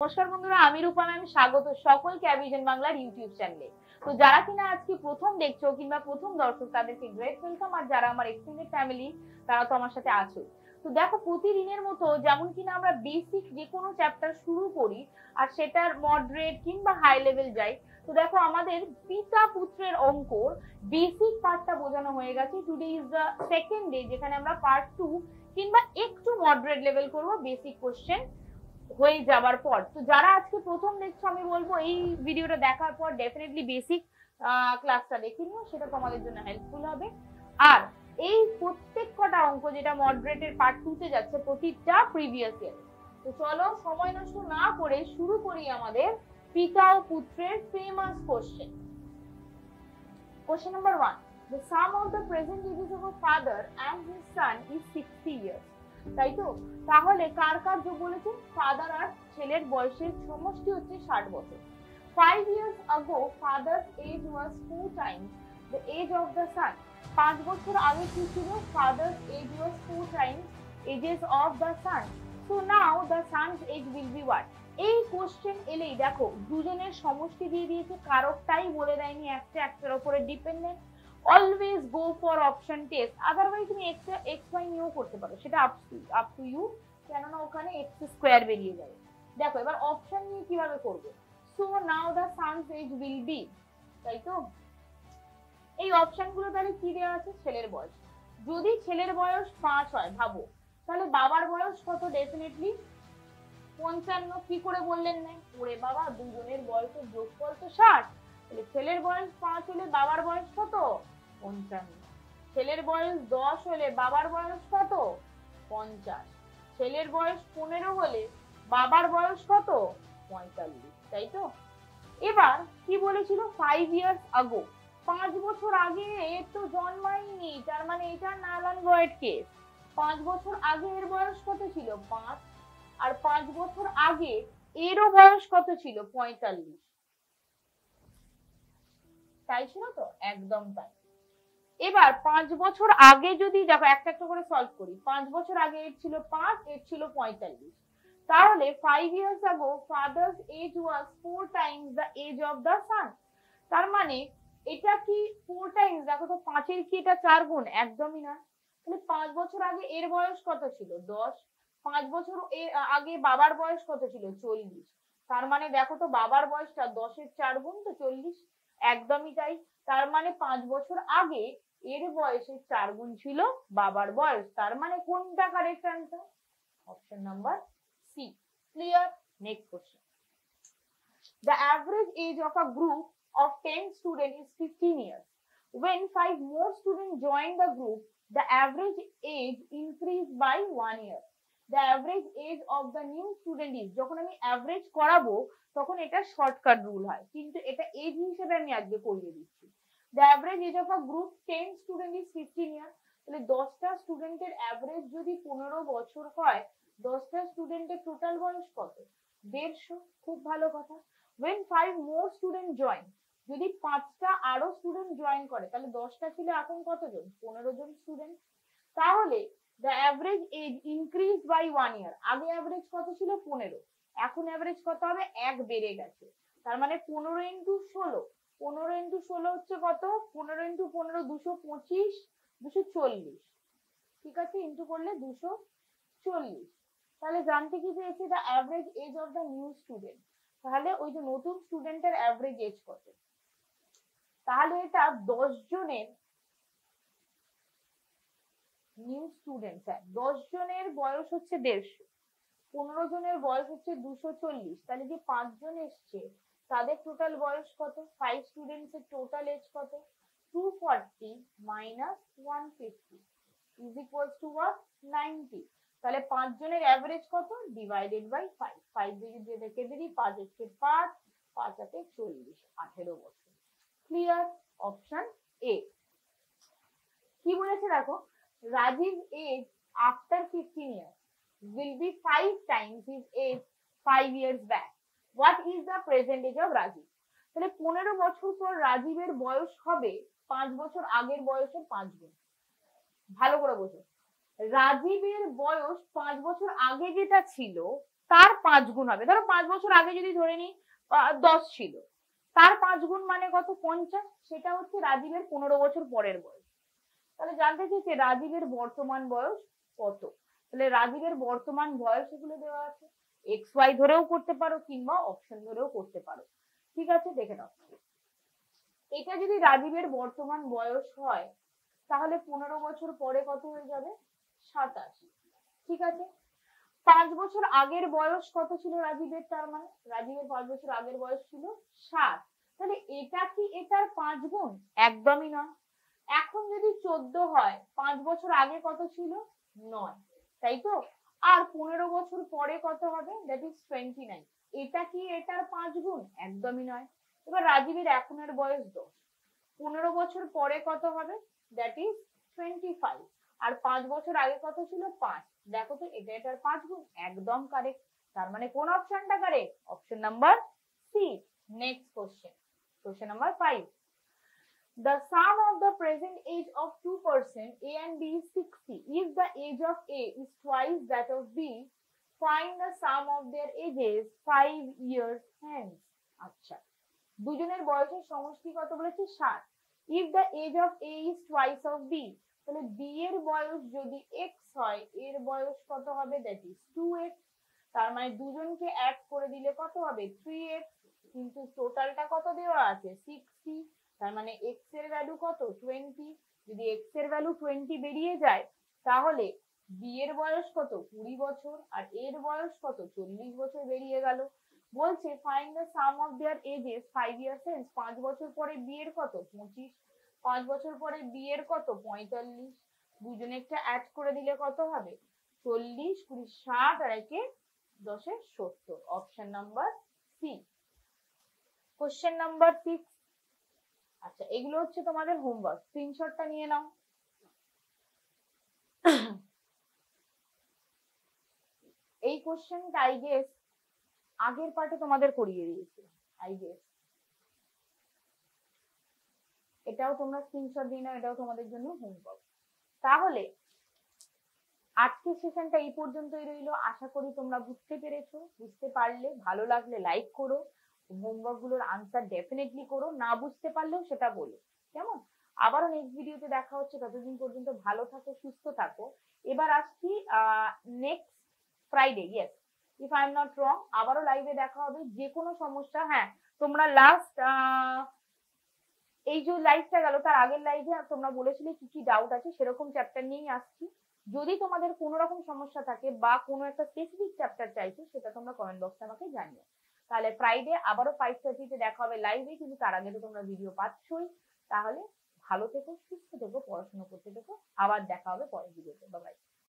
নমস্কার বন্ধুরা, আমি রূপা ম্যাম। স্বাগত সকলকে অ্যাভিশন বাংলার ইউটিউব চ্যানেলে। তো যারা কিনা আজকে প্রথম দেখছো কিংবা প্রথম দর্শক, তাদেরকে গ্রেট ওয়েলকাম। আর যারা আমার এক্সটেন্ডেড ফ্যামিলি, তারা তো আমার সাথে আছো। তো দেখো, প্রতিদিনের মতো যেমন কিনা আমরা বেসিক যে কোনো চ্যাপ্টার শুরু করি আর সেটার মডারেট কিংবা হাই লেভেল যাই। তো দেখো, আমাদের পিতা পুত্রের অঙ্কর বেসিক পার্টটা বোঝানো হয়ে গেছে। Today is the second day যেখানে আমরা পার্ট 2 কিংবা একটু মডারেট লেভেল করবো বেসিক কোশ্চেন হয়ে যাবার পর। তো যারা আজকে প্রথম দেখছো, আমি বলবো এই ভিডিওটা দেখার পর ডেফিনেটলি বেসিক ক্লাসটা দেখে নিও, সেটা তোমাদের জন্য হেল্পফুল হবে। আর এই প্রত্যেক কটা অঙ্ক যেটা মডারেটের পার্ট 2 তে যাচ্ছে, প্রতিটা প্রিভিয়াস ইয়ার। তো চলো সময় নষ্ট না করে শুরু করি আমাদের পিতা ও পুত্রের famous question. Question number 1, the sum of the present ages of a father and his son is 60 years. তাই তো, তাহলে কার কার যোগ বলেছে? ফাদার আর ছেলের বয়সের সমষ্টি হচ্ছে 60 বছর। 5 years ago father's age was 2 times the age of the son. 5 বছর আগে কি ছিল? Father's age was 2 times ages of the son. So now the son's age will be what? এই কোশ্চেন এলেই দেখো দুজনের সমষ্টি দিয়ে দিয়েছে, কারকটাই বলে দেয়নি একটা একটার উপরে dependent. always go for option test, otherwise তুমি x y নিও করতে পারো, সেটা up to you, কেননা ওখানে x স্কয়ার বেরিয়ে যাবে। দেখো এবার অপশন নিয়ে কিভাবে করবে। So now the son's age will be, তাই তো এই অপশনগুলো তাহলে কি দেওয়া আছে? ছেলের বয়স, যদি ছেলের বয়স 5 হয় ভাবো, তাহলে বাবার বয়স কত? ডেফিনেটলি 55। কি করে বললেন না? ওরে বাবা, দুজনের বয়সের যোগফল তো 60। তাহলে ছেলের বয়স 5 হলে বাবার বয়স কত? 55। ছেলের বয়স 10 হলে বাবার বয়স কত? 50। ছেলের বয়স 15 হলে বাবার বয়স কত? 45, তাই তো। এবার কি বলেছিল? 5 ইয়ার্স আগো, 5 বছর আগে এর তো জন্মায়নি, তার মানে এটা নাল অ্যান্ড ভয়েড কেস। 5 বছর আগে এর বয়স কত ছিল? 5। আর 5 বছর আগে এরও বয়স কত ছিল? 45, তাই ছিল তো? একদম তাই। এবার 5 বছর আগে যদি দেখো একটা একটা করে সলভ করি, 5 বছর আগে এর ছিল 5, এর ছিল 45। তাহলে 5 years ago father's age was 4 times the age of the son. তার মানে এটা কি 4 টাইমস? দেখো তো 5 এর কি এটা 4 গুণ? একদমই না। তাহলে 5 বছর আগে এর বয়স কত ছিল? 10। 5 বছর আগে বাবার বয়স কত ছিল? 40। তার মানে দেখো তো বাবার বয়সটা 10 এর 4 গুণ, তো 40, একদমই তাই। তার মানে 5 বছর আগে এর বয়সের 4 গুণ ছিল বাবার বয়স। তার মানে কোনটা correct answer? Option number C. Clear? Next question, the average age of a group of 10 student is 15 years. When 5 more students join the group, the average age increase by 1 year. The average age of the new student is, যখন আমি average করাবো তখন এটা shortcut rule হয়, কিন্তু এটা age হিসেবে আমি আজকে করিয়ে দিচ্ছি। The average age of a group 10 student is 15 years. তাহলে 10টা স্টুডেন্টের এভারেজ যদি 15 বছর হয়, 10টা স্টুডেন্টের টোটাল বয়স কত? 150। খুব ভালো কথা। When 5 more student join, যদি 5টা আরো স্টুডেন্ট জয়েন করে, তাহলে 10টা ছিল, এখন কতজন? 15 জন স্টুডেন্ট। তাহলে the average age increased by 1 year. আগে এভারেজ কত ছিল? 15, এখন এভারেজ কত হবে? 1 বেড়ে গেছে। তার মানে 15 into 16 হচ্ছে কত? 15 into 15 225, 240, ঠিক আছে, ইন্টু করলে 240। তাহলে জানতে কি চেয়েছে? The average age of the new student. তাহলে ওই যে নতুন স্টুডেন্টের এভারেজ এজ কত? তাহলে এটা 10 জনের নিউ স্টুডেন্ট, 10 জনের বয়স হচ্ছে 150, 15 জনের বয়স হচ্ছে 240। তাহলে যে 5 জন এসছে তাদের টোটাল বয়স কত? 5 স্টুডেন্টস এর টোটাল এজ কত? 240 - 150 = what? 90। তাহলে 5 জনের এভারেজ কত? Divided by 5। 5 দিয়ে যদি রেখে দিই, 5 এর 5, 5 এর 40, 18 বছর। ক্লিয়ার? Option A. কি বলেছে দেখো, Rajiv age after 15 years will be 5 times his age 5 years back. What is the present age of Rajiv? তাহলে 15 বছর পর রাজীবের বয়স হবে 5 বছর আগের বয়সের 5 গুণ। ভালো করে বোঝো, রাজীবের বয়স 5 বছর আগে যেটা ছিল তার 5 গুণ হবে ধরো 5 বছর আগে যদি ধরে নি 10 ছিল তার 5 গুণ মানে কত 50 সেটা হচ্ছে রাজীবের 15 বছর পরের বয়স তাহলে জানতে চাইছে রাজীবের বর্তমান বয়স কত তাহলে রাজীবের বর্তমান বয়স এগুলো দেওয়া আছে xy ধরেও করতে পারো কিংবা অপশন ধরেও করতে পারো ঠিক আছে দেখে নাও এটা যদি রাজীবের বর্তমান বয়স হয় তাহলে 15 বছর পরে কত হয়ে যাবে 87 ঠিক আছে 5 বছর আগের বয়স কত ছিল রাজীবের তার মানে রাজীবের 5 বছর আগের বয়স ছিল 7 তাহলে এটা কি এটার 5 গুণ একদমই নয় এখন যদি 14 হয় 5 বছর আগে কত ছিল 9 তাই তো আর 15 বছর পরে কত হবে that is 29 এটা কি এটার 5 গুণ একদমই নয় এবার রাজীবের এখনের বয়স 10 15 বছর পরে কত হবে that is 25 আর 5 বছর আগে কত ছিল 5 দেখো তো এটা এটার 5 গুণ একদম কারেক্ট তার মানে কোন অপশনটা correct option number C next question question number 5 The sum of the present age of two persons A and B is 60. If the age of A is twice that of B, find the sum of their ages 5 years hence. আচ্ছা দুজনের বয়সের সমষ্টি কত বলেছে 60. If the age of A is twice of B, তাহলে B এর বয়স যদি x হয়, এর বয়স কত হবে that is 2x. তার মানে দুজনকে add করে দিলে কত হবে 3x. কিন্তু টোটালটা কত দেওয়া আছে 60. তার মানে x এর ভ্যালু কত 20 যদি x এর ভ্যালু 20 বেরিয়ে যায় তাহলে b এর বয়স কত 20 বছর আর a এর বয়স কত 40 বছর বেরিয়ে গেল বলছে find the sum of their ages 5 years hence 5 বছর পরে b এর কত 25 5 বছর পরে b এর কত 45 দুজনে একটা অ্যাড করে দিলে কত হবে 40 20 60 আর একে 10 এর 70 option number C question number 6 আচ্ছা এগুলো হচ্ছে তোমাদের হোমওয়ার্ক স্ক্রিনশটটা নিয়ে নাও এই কোশ্চেনটা আই গেস আগের পার্টে তোমাদের করিয়ে দিয়েছি আই গেস এটাও তোমরা স্ক্রিনশট দিই না এটাও তোমাদের জন্য হোমওয়ার্ক তাহলে আজকে সেশনটা এই পর্যন্তই রইলো আশা করি তোমরা বুঝতে পেরেছো বুঝতে পারলে ভালো লাগলে লাইক করো হোমওয়ার্ক গুলোর আনসার ডেফিনেটলি করো না বুঝতে পারলেও সেটা বলো কেমন আবারো নেক্সট ভিডিওতে দেখা হচ্ছে ততদিন পর্যন্ত ভালো থাকো সুস্থ থাকো এবার আসছি next Friday yes if I am not wrong আবারো লাইভে দেখা হবে যে কোনো সমস্যা হ্যাঁ তোমরা লাস্ট এই যে লাইভটা গেল তার আগের লাইভে তোমরা বলেছিলে কি কি ডাউট আছে সেরকম চ্যাপ্টার নিয়েই আসছি যদি তোমাদের কোনো রকম সমস্যা থাকে বা কোনো একটা স্পেসিফিক চ্যাপ্টার চাইছো সেটা তোমরা কমেন্ট বক্সে আমাকে জানিও তাহলে ফ্রাইডে আবারো 5:30 তে দেখা হবে লাইভে কিন্তু তার আগে তো তোমরা ভিডিও পাচ্ছই তাহলে ভালো থেকো সুস্থ থেকো পড়াশোনা করতে থেকো আবার দেখা হবে পরের ভিডিওতে বাই বাই